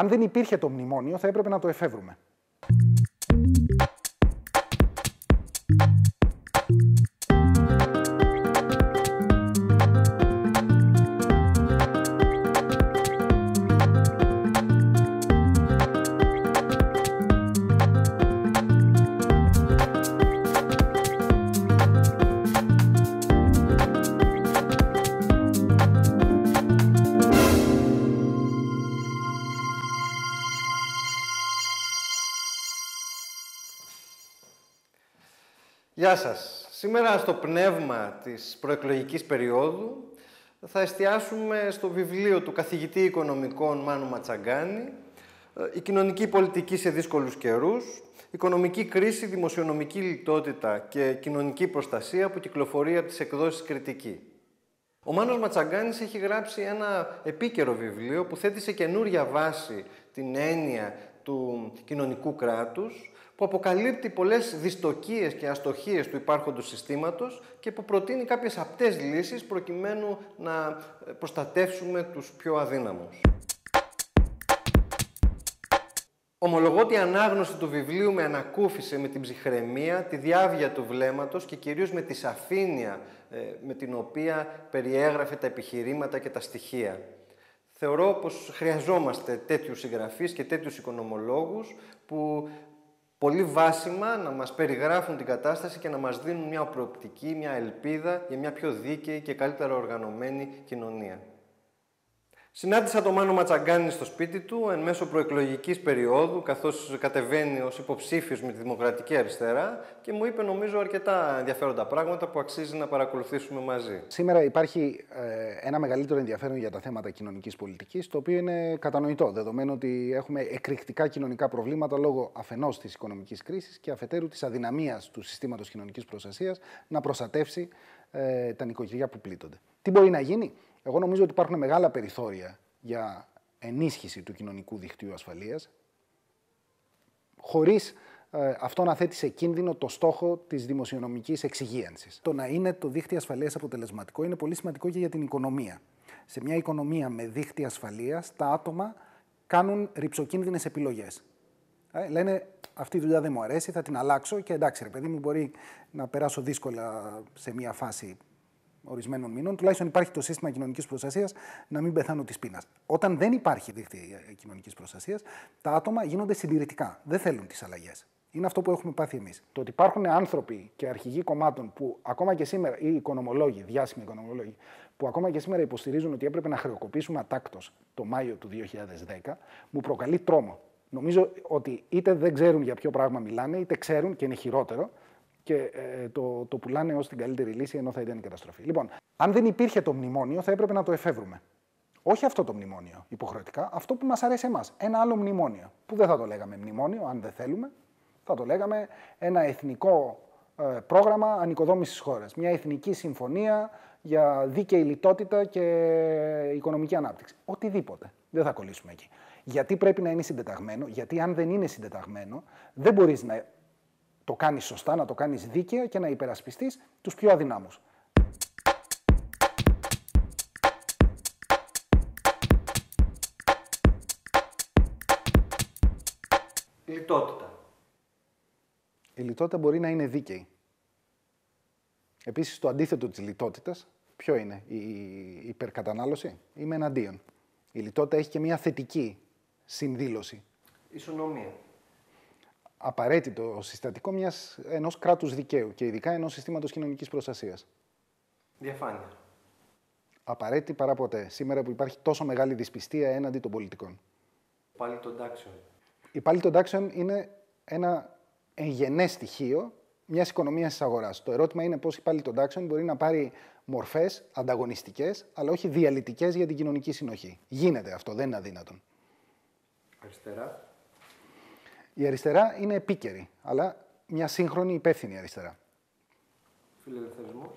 Αν δεν υπήρχε το μνημόνιο, θα έπρεπε να το εφεύρουμε. Γεια σας. Σήμερα στο πνεύμα της προεκλογικής περίοδου θα εστιάσουμε στο βιβλίο του καθηγητή οικονομικών Μάνου Ματσαγγάνη «Η κοινωνική πολιτική σε δύσκολους καιρούς, οικονομική κρίση, δημοσιονομική λιτότητα και κοινωνική προστασία» που κυκλοφορεί από τις εκδόσεις Κριτική. Ο Μάνος Ματσαγγάνης έχει γράψει ένα επίκαιρο βιβλίο που θέτει σε καινούρια βάση την έννοια του κοινωνικού κράτους, που αποκαλύπτει πολλές δυστοκίες και αστοχίες του υπάρχοντος συστήματος και που προτείνει κάποιες απτές λύσεις προκειμένου να προστατεύσουμε τους πιο αδύναμους. Ομολογώ ότι η ανάγνωση του βιβλίου με ανακούφισε με την ψυχραιμία, τη διάβια του βλέμματος και κυρίως με τη σαφήνεια με την οποία περιέγραφε τα επιχειρήματα και τα στοιχεία. Θεωρώ πως χρειαζόμαστε τέτοιους συγγραφείς και τέτοιους οικονομολόγους που πολύ βάσιμα να μας περιγράφουν την κατάσταση και να μας δίνουν μια προοπτική, μια ελπίδα για μια πιο δίκαιη και καλύτερα οργανωμένη κοινωνία. Συνάντησα τον Μάνο Ματσαγγάνη στο σπίτι του εν μέσω προεκλογικής περίοδου, καθώς κατεβαίνει ως υποψήφιος με τη Δημοκρατική Αριστερά και μου είπε, νομίζω, αρκετά ενδιαφέροντα πράγματα που αξίζει να παρακολουθήσουμε μαζί. Σήμερα υπάρχει ένα μεγαλύτερο ενδιαφέρον για τα θέματα κοινωνικής πολιτικής, το οποίο είναι κατανοητό, δεδομένου ότι έχουμε εκρηκτικά κοινωνικά προβλήματα λόγω αφενός της οικονομικής κρίσης και αφετέρου της αδυναμίας του συστήματος κοινωνικής προστασίας να προστατεύσει τα νοικοκυριά που πλήττονται. Τι μπορεί να γίνει? Εγώ νομίζω ότι υπάρχουν μεγάλα περιθώρια για ενίσχυση του κοινωνικού δικτύου ασφαλείας, χωρίς αυτό να θέτει σε κίνδυνο το στόχο της δημοσιονομικής εξυγίανσης. Το να είναι το δίκτυο ασφαλείας αποτελεσματικό είναι πολύ σημαντικό και για την οικονομία. Σε μια οικονομία με δίκτυο ασφαλείας, τα άτομα κάνουν ρηψοκίνδυνες επιλογές. Λένε, αυτή η δουλειά δεν μου αρέσει, θα την αλλάξω και εντάξει ρε παιδί μου, μπορεί να περάσω δύσκολα σε μια φάση ορισμένων μήνων, τουλάχιστον υπάρχει το σύστημα κοινωνικής προστασίας να μην πεθάνω της πείνας. Όταν δεν υπάρχει δίκτυο κοινωνικής προστασίας, τα άτομα γίνονται συντηρητικά. Δεν θέλουν τις αλλαγές. Είναι αυτό που έχουμε πάθει εμείς. Το ότι υπάρχουν άνθρωποι και αρχηγοί κομμάτων που ακόμα και σήμερα, ή οικονομολόγοι, διάσημοι οικονομολόγοι, που ακόμα και σήμερα υποστηρίζουν ότι έπρεπε να χρεοκοπήσουμε ατάκτως το Μάιο του 2010, μου προκαλεί τρόμο. Νομίζω ότι είτε δεν ξέρουν για ποιο πράγμα μιλάνε, είτε ξέρουν και είναι χειρότερο. Και το πουλάνε ως την καλύτερη λύση, ενώ θα ήταν η καταστροφή. Λοιπόν, αν δεν υπήρχε το μνημόνιο, θα έπρεπε να το εφεύρουμε. Όχι αυτό το μνημόνιο υποχρεωτικά, αυτό που μας αρέσει εμάς. Ένα άλλο μνημόνιο. Που δεν θα το λέγαμε μνημόνιο, αν δεν θέλουμε, θα το λέγαμε ένα εθνικό πρόγραμμα ανοικοδόμησης χώρας. Μια εθνική συμφωνία για δίκαιη λιτότητα και οικονομική ανάπτυξη. Οτιδήποτε. Δεν θα κολλήσουμε εκεί. Γιατί πρέπει να είναι συντεταγμένο, γιατί αν δεν είναι συντεταγμένο, δεν μπορείς να το κάνεις σωστά, να το κάνεις δίκαια και να υπερασπιστείς τους πιο αδυνάμους. Λιτότητα. Η λιτότητα μπορεί να είναι δίκαιη. Επίσης, το αντίθετο της λιτότητας, ποιο είναι? Η υπερκατανάλωση. Είμαι εναντίον. Η λιτότητα έχει και μια θετική συνδήλωση. Ισονομία. Απαραίτητο συστατικό ενός κράτους δικαίου και ειδικά ενός συστήματος κοινωνικής προστασίας. Διαφάνεια. Απαραίτητη παρά ποτέ. Σήμερα που υπάρχει τόσο μεγάλη δυσπιστία έναντι των πολιτικών. Πάλι των τάξεων. Η πάλι των τάξεων είναι ένα εγγενές στοιχείο μιας οικονομίας της αγοράς. Το ερώτημα είναι πώς η πάλι των τάξεων μπορεί να πάρει μορφές ανταγωνιστικές, αλλά όχι διαλυτικές για την κοινωνική συνοχή. Γίνεται αυτό, δεν είναι αδύνατον. Αριστερά. Η αριστερά είναι επίκαιρη, αλλά μια σύγχρονη υπεύθυνη αριστερά. Φιλελευθερισμός.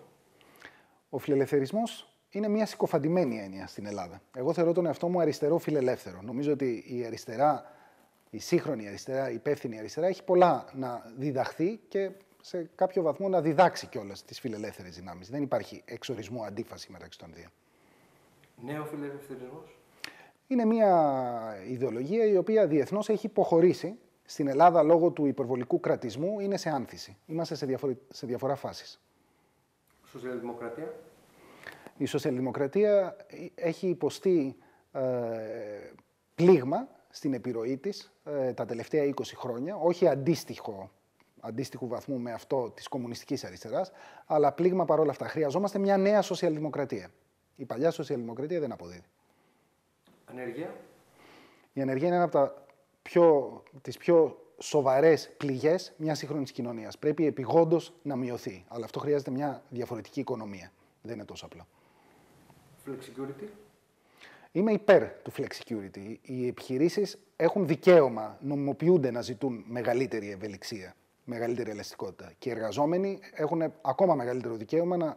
Ο φιλελευθερισμός είναι μια συκοφαντημένη έννοια στην Ελλάδα. Εγώ θεωρώ τον εαυτό μου αριστερό φιλελεύθερο. Νομίζω ότι η αριστερά, η σύγχρονη αριστερά, η υπεύθυνη αριστερά έχει πολλά να διδαχθεί και σε κάποιο βαθμό να διδάξει κιόλας τις φιλελεύθερες δυνάμεις. Δεν υπάρχει εξορισμού αντίφαση μεταξύ των δύο. Νέο φιλελευθερισμός. Είναι μια ιδεολογία η οποία διεθνώς έχει υποχωρήσει. Στην Ελλάδα, λόγω του υπερβολικού κρατισμού, είναι σε άνθηση. Είμαστε σε διαφορά φάσεις. Σοσιαλδημοκρατία. Η σοσιαλδημοκρατία έχει υποστεί πλήγμα στην επιρροή της τα τελευταία 20 χρόνια, όχι αντίστοιχου βαθμού με αυτό της κομμουνιστικής αριστεράς, αλλά πλήγμα παρόλα αυτά. Χρειαζόμαστε μια νέα σοσιαλδημοκρατία. Η παλιά σοσιαλδημοκρατία δεν αποδίδει. Ανεργία. Η ανεργία είναι ένα από τις πιο σοβαρές πληγές μιας σύγχρονης κοινωνίας. Πρέπει επιγόντως να μειωθεί, αλλά αυτό χρειάζεται μια διαφορετική οικονομία. Δεν είναι τόσο απλό. Flexicurity. Είμαι υπέρ του flexicurity. Οι επιχειρήσεις έχουν δικαίωμα, νομιμοποιούνται να ζητούν μεγαλύτερη ευελιξία, μεγαλύτερη ελαστικότητα. Και οι εργαζόμενοι έχουν ακόμα μεγαλύτερο δικαίωμα να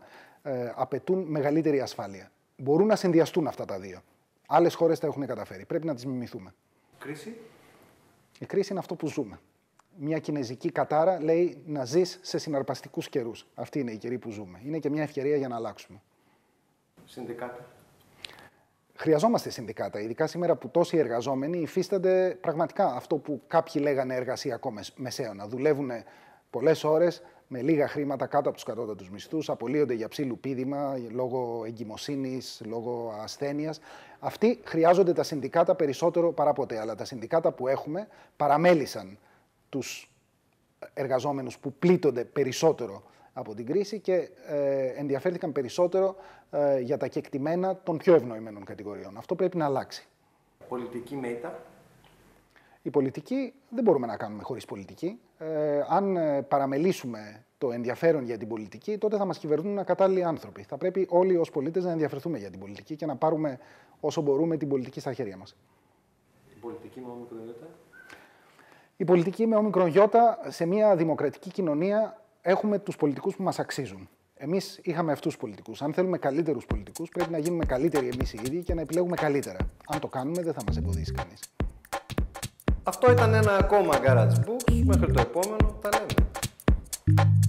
απαιτούν μεγαλύτερη ασφάλεια. Μπορούν να συνδυαστούν αυτά τα δύο. Άλλες χώρες τα έχουν καταφέρει. Πρέπει να τις μιμηθούμε. Κρίση. Η κρίση είναι αυτό που ζούμε. Μια κινέζικη κατάρα λέει να ζεις σε συναρπαστικούς καιρούς. Αυτή είναι η καιρή που ζούμε. Είναι και μια ευκαιρία για να αλλάξουμε. Συνδικάτα. Χρειαζόμαστε συνδικάτα, ειδικά σήμερα που τόσοι εργαζόμενοι υφίστανται πραγματικά αυτό που κάποιοι λέγανε εργασιακό μεσαίωνα. Δουλεύουν πολλές ώρες με λίγα χρήματα κάτω από τους κατώτατους μισθούς, απολύονται για ψήλου πείδημα, λόγω εγκυμοσύνης, λόγω ασθένειας. Αυτοί χρειάζονται τα συνδικάτα περισσότερο παρά ποτέ. Αλλά τα συνδικάτα που έχουμε παραμέλησαν τους εργαζόμενους που πλήττονται περισσότερο από την κρίση και ενδιαφέρθηκαν περισσότερο για τα κεκτημένα των πιο ευνοημένων κατηγοριών. Αυτό πρέπει να αλλάξει. Πολιτική μέτα. Η πολιτική δεν μπορούμε να κάνουμε χωρίς πολιτική. Αν παραμελήσουμε το ενδιαφέρον για την πολιτική, τότε θα μας κυβερνούν ακατάλληλοι άνθρωποι. Θα πρέπει όλοι ως πολίτες να ενδιαφερθούμε για την πολιτική και να πάρουμε όσο μπορούμε την πολιτική στα χέρια μας. Η πολιτική με όμικρον. Η πολιτική με όμικρον γιώτα, σε μια δημοκρατική κοινωνία έχουμε τους πολιτικούς που μας αξίζουν. Εμείς είχαμε αυτούς τους πολιτικούς. Αν θέλουμε καλύτερους πολιτικούς, πρέπει να γίνουμε καλύτεροι εμείς οι ίδιοι και να επιλέγουμε καλύτερα. Αν το κάνουμε, δεν θα μας εμποδίσει κανείς. Αυτό ήταν ένα ακόμα GarageBooks. Μέχρι το επόμενο, τα λέμε.